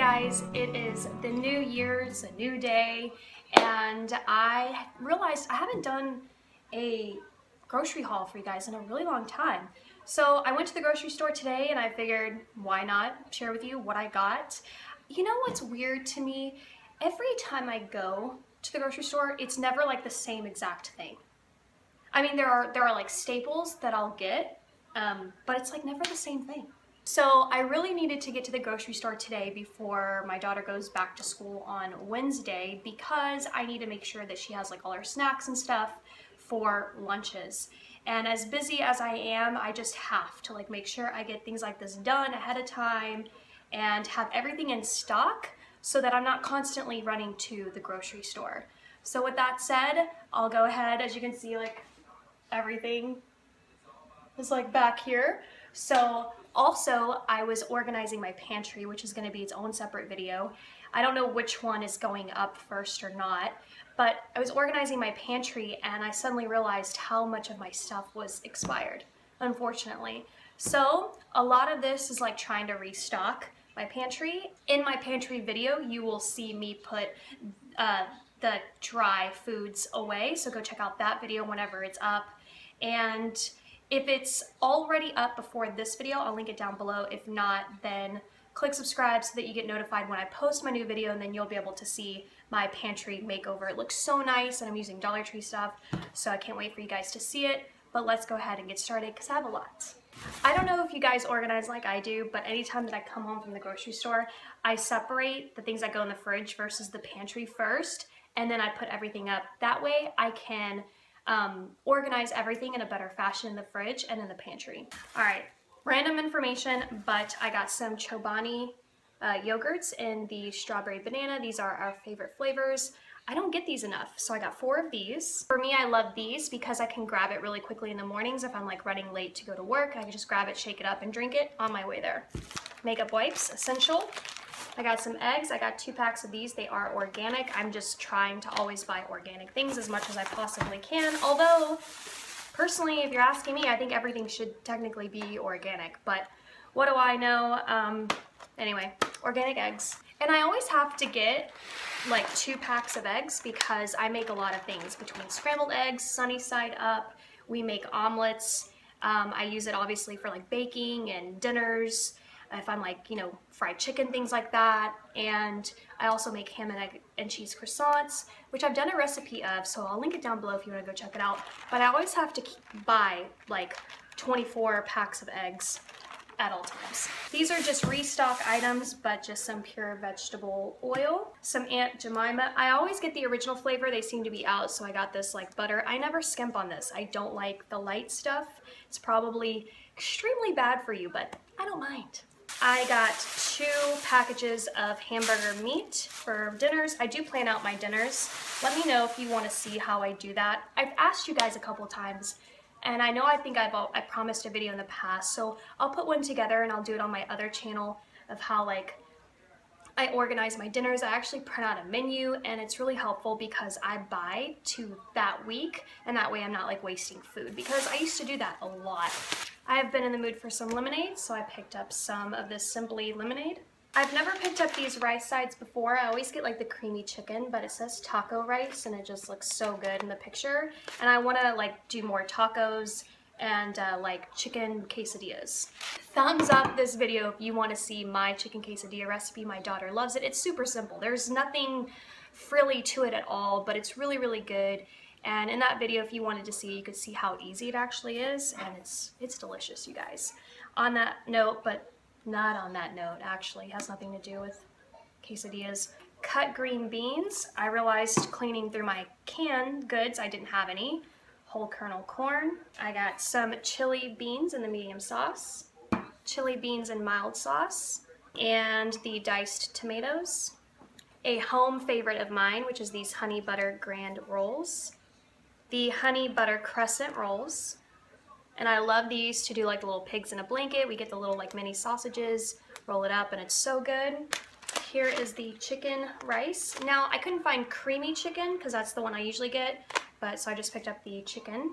guys, it is the new year, it's a new day, and I realized I haven't done a grocery haul for you guys in a really long time. So I went to the grocery store today and I figured, why not share with you what I got. You know what's weird to me? Every time I go to the grocery store, it's never like the same exact thing. I mean, there are like staples that I'll get, but it's like never the same thing. So I really needed to get to the grocery store today before my daughter goes back to school on Wednesday, because I need to make sure that she has like all her snacks and stuff for lunches. And as busy as I am, I just have to like make sure I get things like this done ahead of time and have everything in stock so that I'm not constantly running to the grocery store. So with that said, I'll go ahead. As you can see, like everything is like back here. So also I was organizing my pantry, which is going to be its own separate video. I don't know which one is going up first or not, but I was organizing my pantry and I suddenly realized how much of my stuff was expired, unfortunately. So a lot of this is like trying to restock my pantry. In my pantry video, you will see me put the dry foods away. So go check out that video whenever it's up. And if it's already up before this video, I'll link it down below. If not, then click subscribe so that you get notified when I post my new video, and then you'll be able to see my pantry makeover. It looks so nice, and I'm using Dollar Tree stuff, so I can't wait for you guys to see it. But let's go ahead and get started because I have a lot. I don't know if you guys organize like I do, but anytime that I come home from the grocery store, I separate the things that go in the fridge versus the pantry first, and then I put everything up. That way I can organize everything in a better fashion in the fridge and in the pantry. All right, random information, but I got some Chobani yogurts in the strawberry banana. These are our favorite flavors. I don't get these enough, so I got 4 of these. For me, I love these because I can grab it really quickly in the mornings if I'm like running late to go to work. I can just grab it, shake it up, and drink it on my way there. Makeup wipes, essential. I got some eggs. I got 2 packs of these. They are organic. I'm just trying to always buy organic things as much as I possibly can. Although, personally, if you're asking me, I think everything should technically be organic. But what do I know? Anyway, organic eggs. And I always have to get like 2 packs of eggs because I make a lot of things between scrambled eggs, sunny side up. We make omelets. I use it obviously for like baking and dinners. If I'm like, you know, fried chicken, things like that. And I also make ham and egg and cheese croissants, which I've done a recipe of, so I'll link it down below if you want to go check it out. But I always have to buy like 24 packs of eggs at all times. These are just restock items, but just some pure vegetable oil, some Aunt Jemima. I always get the original flavor. They seem to be out, so I got this like butter. I never skimp on this. I don't like the light stuff. It's probably extremely bad for you, but I don't mind. I got 2 packages of hamburger meat for dinners. I do plan out my dinners. Let me know if you want to see how I do that. I've asked you guys a couple times, and I know I promised a video in the past, so I'll put one together and I'll do it on my other channel of how like I organize my dinners. I actually print out a menu, and it's really helpful because I buy to that week, and that way I'm not like wasting food, because I used to do that a lot. I have been in the mood for some lemonade, so I picked up some of this Simply Lemonade. I've never picked up these rice sides before. I always get like the creamy chicken, but it says taco rice, and it just looks so good in the picture. And I want to like do more tacos and like chicken quesadillas. Thumbs up this video if you want to see my chicken quesadilla recipe. My daughter loves it. It's super simple. There's nothing frilly to it at all, but it's really, really good. And in that video, if you wanted to see, you could see how easy it actually is, and it's delicious, you guys. On that note, but not on that note, actually, it has nothing to do with quesadillas. Cut green beans. I realized cleaning through my canned goods, I didn't have any. Whole kernel corn. I got some chili beans in the medium sauce, chili beans in mild sauce, and the diced tomatoes. A home favorite of mine, which is these honey butter grand rolls. The honey butter crescent rolls, and I love these to do like the little pigs in a blanket. We get the little like mini sausages, roll it up, and it's so good. Here is the chicken rice. Now I couldn't find creamy chicken because that's the one I usually get, but so I just picked up the chicken.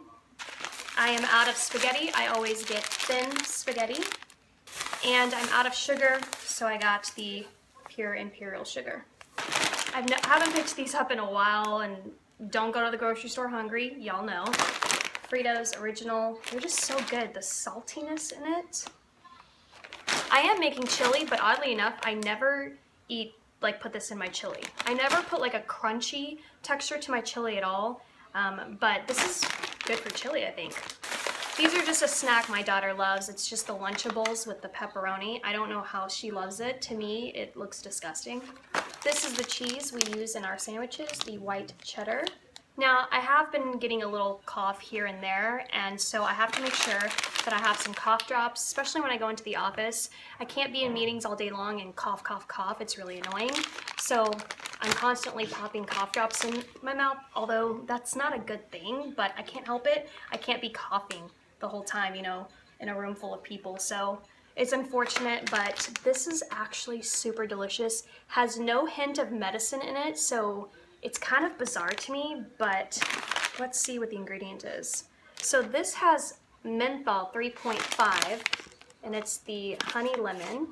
I am out of spaghetti. I always get thin spaghetti, and I'm out of sugar, so I got the pure imperial sugar. I haven't picked these up in a while, and don't go to the grocery store hungry, y'all know. Fritos original, they're just so good, the saltiness in it. I am making chili, but oddly enough, I never eat, like, put this in my chili. I never put like a crunchy texture to my chili at all, but this is good for chili, I think. These are just a snack my daughter loves. It's just the Lunchables with the pepperoni. I don't know how she loves it. To me, it looks disgusting. This is the cheese we use in our sandwiches, the white cheddar. Now, I have been getting a little cough here and there, and so I have to make sure that I have some cough drops, especially when I go into the office. I can't be in meetings all day long and cough, cough, cough. It's really annoying. So I'm constantly popping cough drops in my mouth, although that's not a good thing, but I can't help it. I can't be coughing the whole time, you know, in a room full of people. So it's unfortunate, but this is actually super delicious. Has no hint of medicine in it, so it's kind of bizarre to me, but let's see what the ingredient is. So this has menthol 3.5, and it's the honey lemon,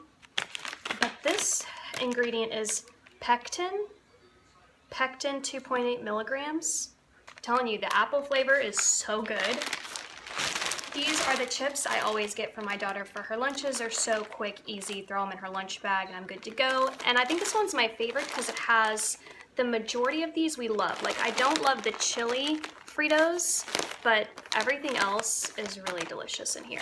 but this ingredient is pectin 2.8 milligrams. I'm telling you, the apple flavor is so good. These are the chips I always get for my daughter for her lunches. They're so quick, easy, throw them in her lunch bag and I'm good to go. And I think this one's my favorite because it has the majority of these we love. Like, I don't love the chili Fritos, but everything else is really delicious in here.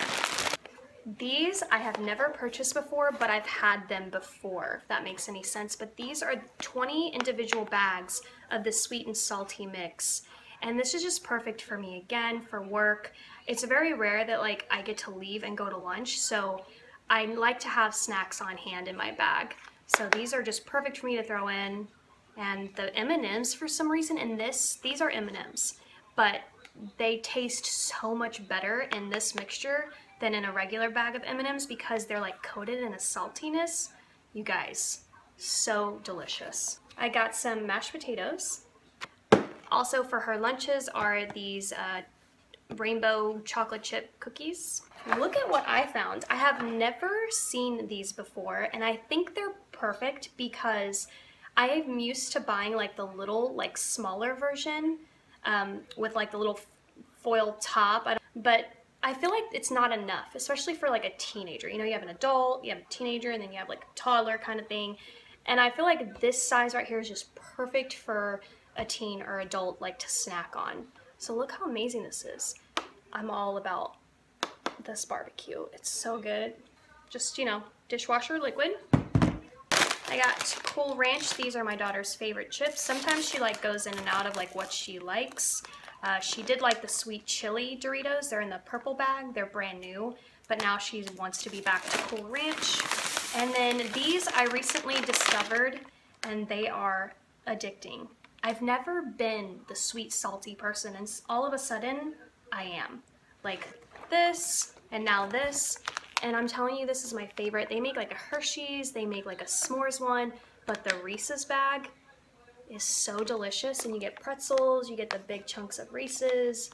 These I have never purchased before, but I've had them before, if that makes any sense. But these are 20 individual bags of the sweet and salty mix. And this is just perfect for me, again, for work. It's very rare that, like, I get to leave and go to lunch, so I like to have snacks on hand in my bag. So these are just perfect for me to throw in. And the M&Ms, for some reason, in this, these are M&Ms, but they taste so much better in this mixture than in a regular bag of M&Ms because they're, like, coated in a saltiness. You guys, so delicious. I got some mashed potatoes. Also for her lunches are these rainbow chocolate chip cookies. Look at what I found. I have never seen these before, and I think they're perfect because I'm used to buying, like, the little, like, smaller version with, like, the little foil top, but I feel like it's not enough, especially for, like, a teenager. You know, you have an adult, you have a teenager, and then you have, like, a toddler kind of thing, and I feel like this size right here is just perfect for a teen or adult, like, to snack on. So look how amazing this is. I'm all about this barbecue. It's so good. Just, you know, dishwasher liquid. I got Cool Ranch. These are my daughter's favorite chips. Sometimes she, like, goes in and out of, like, what she likes. She did like the sweet chili Doritos. They're in the purple bag. They're brand new, but now she wants to be back to Cool Ranch. And then these I recently discovered, and they are addicting. I've never been the sweet, salty person, and all of a sudden, I am. Like this, and now this, and I'm telling you, this is my favorite. They make, like, a Hershey's, they make, like, a s'mores one, but the Reese's bag is so delicious, and you get pretzels, you get the big chunks of Reese's.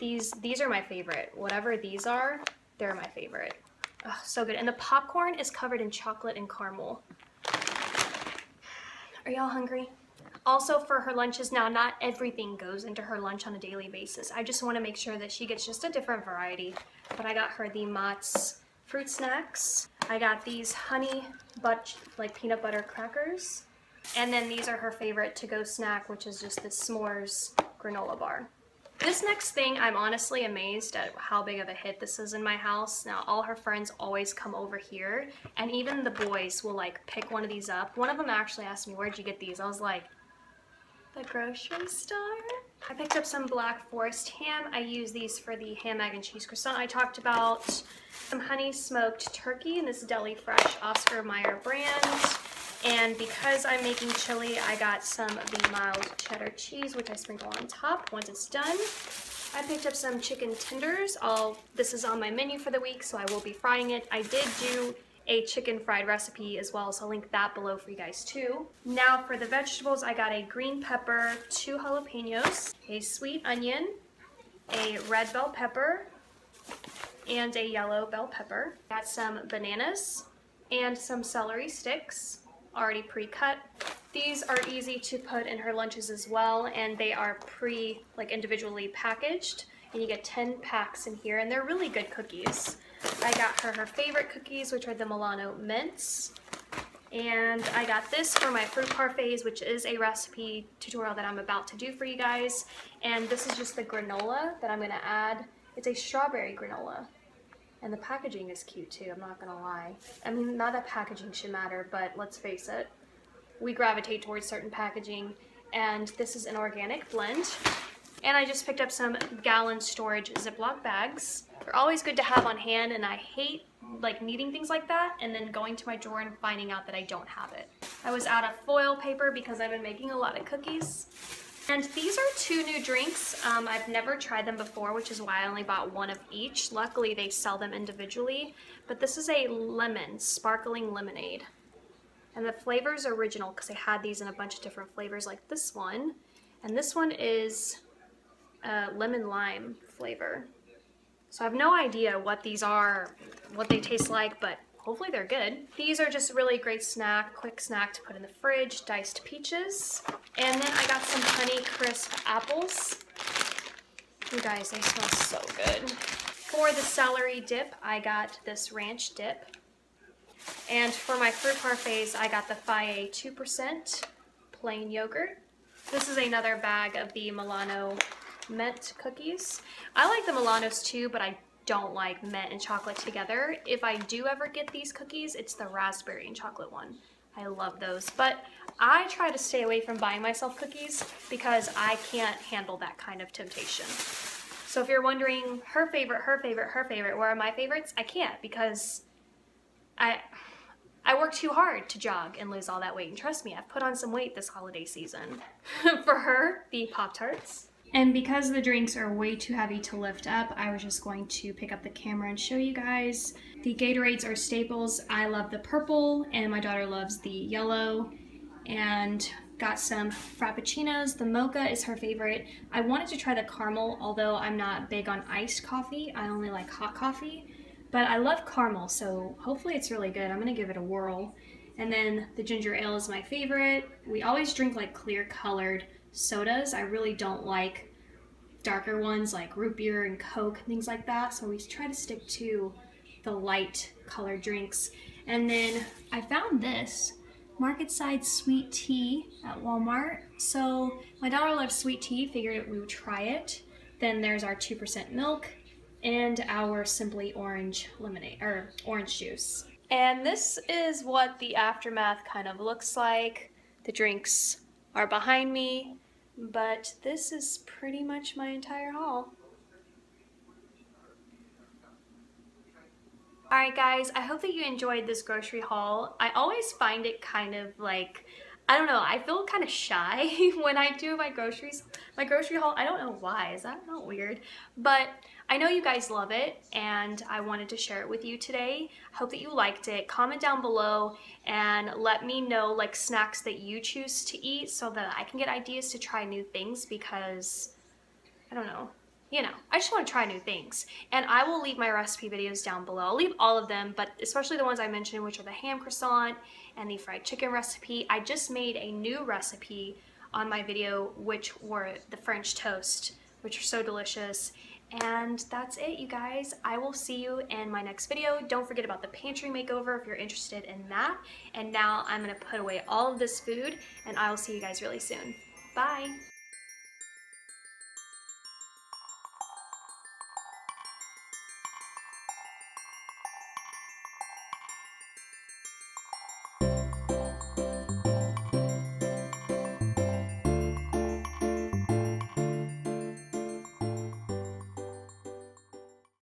These are my favorite. Whatever these are, they're my favorite. Oh, so good, and the popcorn is covered in chocolate and caramel. Are y'all hungry? Also for her lunches now, not everything goes into her lunch on a daily basis. I just want to make sure that she gets just a different variety. But I got her the Mott's fruit snacks. I got these honey like peanut butter crackers. And then these are her favorite to-go snack, which is just the s'mores granola bar. This next thing, I'm honestly amazed at how big of a hit this is in my house. Now, all her friends always come over here, and even the boys will, like, pick one of these up. One of them actually asked me, "Where'd you get these?" I was like, the grocery store? I picked up some Black Forest ham. I use these for the ham, egg, and cheese croissant I talked about. Some honey smoked turkey in this Deli Fresh Oscar Mayer brand. And because I'm making chili, I got some of the mild cheddar cheese, which I sprinkle on top once it's done. I picked up some chicken tenders. This is on my menu for the week, so I will be frying it. I did do a chicken fried recipe as well, so I'll link that below for you guys too. Now for the vegetables, I got a green pepper, 2 jalapenos, a sweet onion, a red bell pepper, and a yellow bell pepper. Got some bananas and some celery sticks. already pre-cut. These are easy to put in her lunches as well, and they are individually packaged, and you get 10 packs in here, and they're really good cookies. I got her her favorite cookies, which are the Milano mints, and I got this for my fruit parfaits, which is a recipe tutorial that I'm about to do for you guys, and this is just the granola that I'm gonna add. It's a strawberry granola, and the packaging is cute too, I'm not gonna lie. I mean, not that packaging should matter, but let's face it, we gravitate towards certain packaging, and this is an organic blend. And I just picked up some gallon storage Ziploc bags. They're always good to have on hand, and I hate needing things like that and then going to my drawer and finding out that I don't have it. I was out of foil paper because I've been making a lot of cookies. And these are 2 new drinks. I've never tried them before, which is why I only bought 1 of each. Luckily, they sell them individually. But this is a lemon, sparkling lemonade. And the flavors are original because I had these in a bunch of different flavors like this one. And this one is lemon lime flavor. So I have no idea what these are, what they taste like, but hopefully they're good. These are just really great snack, quick snack to put in the fridge, diced peaches. And then I got some Honey Crisp apples. You guys, they smell so good. For the celery dip, I got this ranch dip. And for my fruit parfaits, I got the Fage 2% plain yogurt. This is another bag of the Milano mint cookies. I like the Milanos too, but I don't like mint and chocolate together. If I do ever get these cookies, it's the raspberry and chocolate one. I love those, but I try to stay away from buying myself cookies because I can't handle that kind of temptation. So if you're wondering her favorite, where are my favorites? I can't, because I work too hard to jog and lose all that weight, and trust me, I've put on some weight this holiday season. For her, the Pop-Tarts. And because the drinks are way too heavy to lift up, I was just going to pick up the camera and show you guys. The Gatorades are staples. I love the purple, and my daughter loves the yellow. And got some Frappuccinos. The mocha is her favorite. I wanted to try the caramel, although I'm not big on iced coffee. I only like hot coffee. But I love caramel, so hopefully it's really good. I'm gonna give it a whirl. And then the ginger ale is my favorite. We always drink clear colored sodas. I really don't like darker ones like root beer and Coke and things like that. So we try to stick to the light colored drinks. And then I found this MarketSide sweet tea at Walmart. So my daughter loves sweet tea, figured we would try it. Then there's our 2% milk and our Simply Orange lemonade, or orange juice. And this is what the aftermath kind of looks like. The drinks are behind me, but this is pretty much my entire haul. All right guys, I hope that you enjoyed this grocery haul. I always find it kind of I don't know, I feel kind of shy when I do my grocery haul. I don't know why, is that not weird? But I know you guys love it, and I wanted to share it with you today. I hope that you liked it. Comment down below and let me know snacks that you choose to eat so that I can get ideas to try new things, because I don't know. You know, I just want to try new things. And I will leave my recipe videos down below. I'll leave all of them, but especially the ones I mentioned, which are the ham croissant and the fried chicken recipe. I just made a new recipe on my video, which were the French toast, which are so delicious. And that's it, you guys. I will see you in my next video. Don't forget about the pantry makeover if you're interested in that. And now I'm gonna put away all of this food, and I will see you guys really soon. Bye.